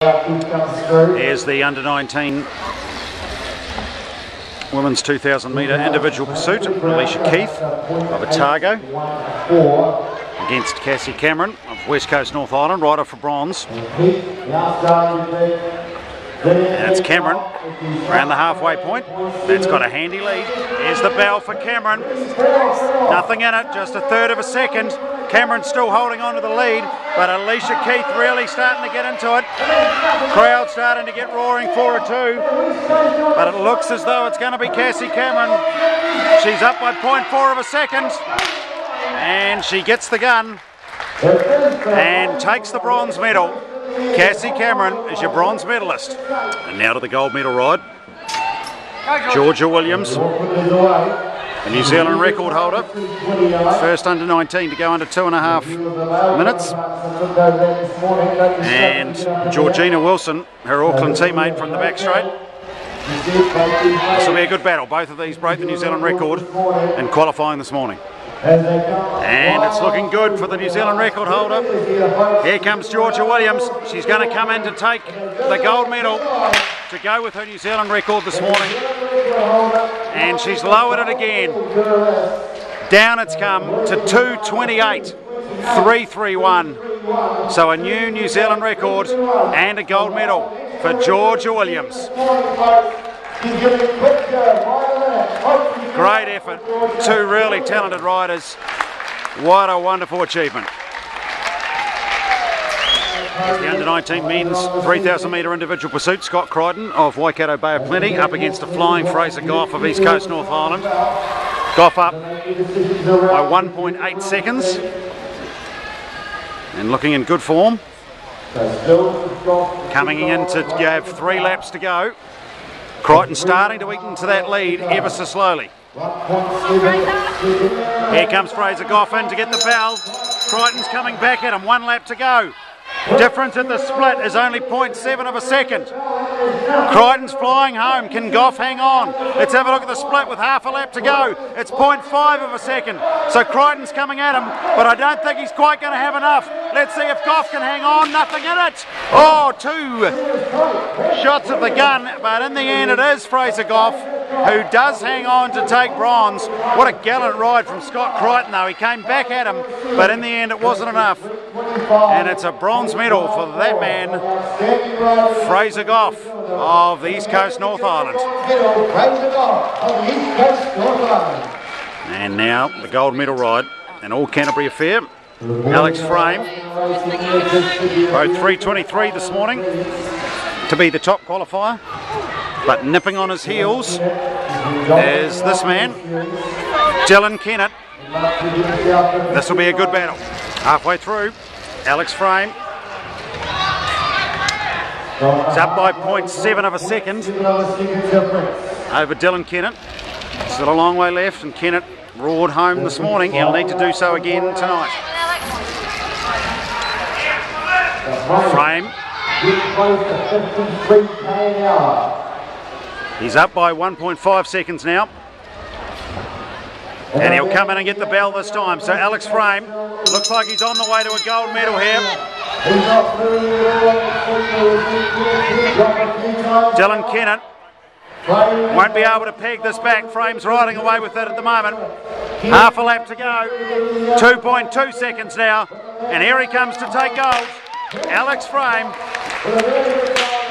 There's the under-19 women's 2,000 metre individual pursuit. Alicia Keith of Otago against Cassie Cameron of West Coast North Island, rider for bronze. That's Cameron around the halfway point. That's got a handy lead. There's the bell for Cameron. Nothing in it, just a third of a second. Cameron's still holding on to the lead, but Alicia Keith really starting to get into it. Crowd starting to get roaring for her too, but it looks as though it's going to be Cassie Cameron. She's up by 0.4 of a second, and she gets the gun and takes the bronze medal. Cassie Cameron is your bronze medalist. And now to the gold medal ride. Georgia Williams, the New Zealand record holder, first under 19 to go under 2.5 minutes. And Georgina Wilson, her Auckland teammate from the back straight. This will be a good battle. Both of these broke the New Zealand record in qualifying this morning. And it's looking good for the New Zealand record holder. Here comes Georgia Williams. She's going to come in to take the gold medal to go with her New Zealand record this morning. And she's lowered it again. Down it's come to 2:28.331. So a new New Zealand record and a gold medal for Georgia Williams. Great effort, two really talented riders. What a wonderful achievement. The under-19 men's 3,000 metre individual pursuit. Scott Crichton of Waikato Bay of Plenty up against a flying Fraser Goff of East Coast North Island. Goff up by 1.8 seconds and looking in good form. Coming in to have 3 laps to go. Crichton starting to eat into that lead ever so slowly. Here comes Fraser Goff in to get the foul. Crichton's coming back at him, 1 lap to go. Difference in the split is only 0.7 of a second. Crichton's flying home. Can Goff hang on? Let's have a look at the split with half a lap to go. It's 0.5 of a second. So Crichton's coming at him, but I don't think he's quite going to have enough. Let's see if Goff can hang on. Nothing in it. Oh, 2 shots at the gun, but in the end it is Fraser Goff who does hang on to take bronze. What a gallant ride from Scott Crichton though. He came back at him, but in the end it wasn't enough. And it's a bronze medal for that man, Fraser Goff of the East Coast North Island. And now the gold medal ride, an all Canterbury affair. Alex Frame rode 3:23 this morning to be the top qualifier, but nipping on his heels is this man, Dylan Kennett. This will be a good battle. Halfway through, Alex Frame is up by 0.7 of a second over Dylan Kennett. Still a long way left, and Kennett roared home this morning. He'll need to do so again tonight. Frame. He's up by 1.5 seconds now. And he'll come in and get the bell this time. So Alex Frame looks like he's on the way to a gold medal here. Dylan Kennett won't be able to peg this back. Frame's riding away with it at the moment. Half a lap to go. 2.2 seconds now. And here he comes to take gold. Alex Frame.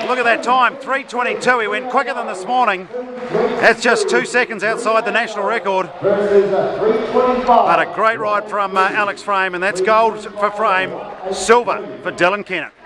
Look at that time, 3:22. He went quicker than this morning. That's just 2 seconds outside the national record. But a great ride from Alex Frame, and that's gold for Frame, silver for Dylan Kennett.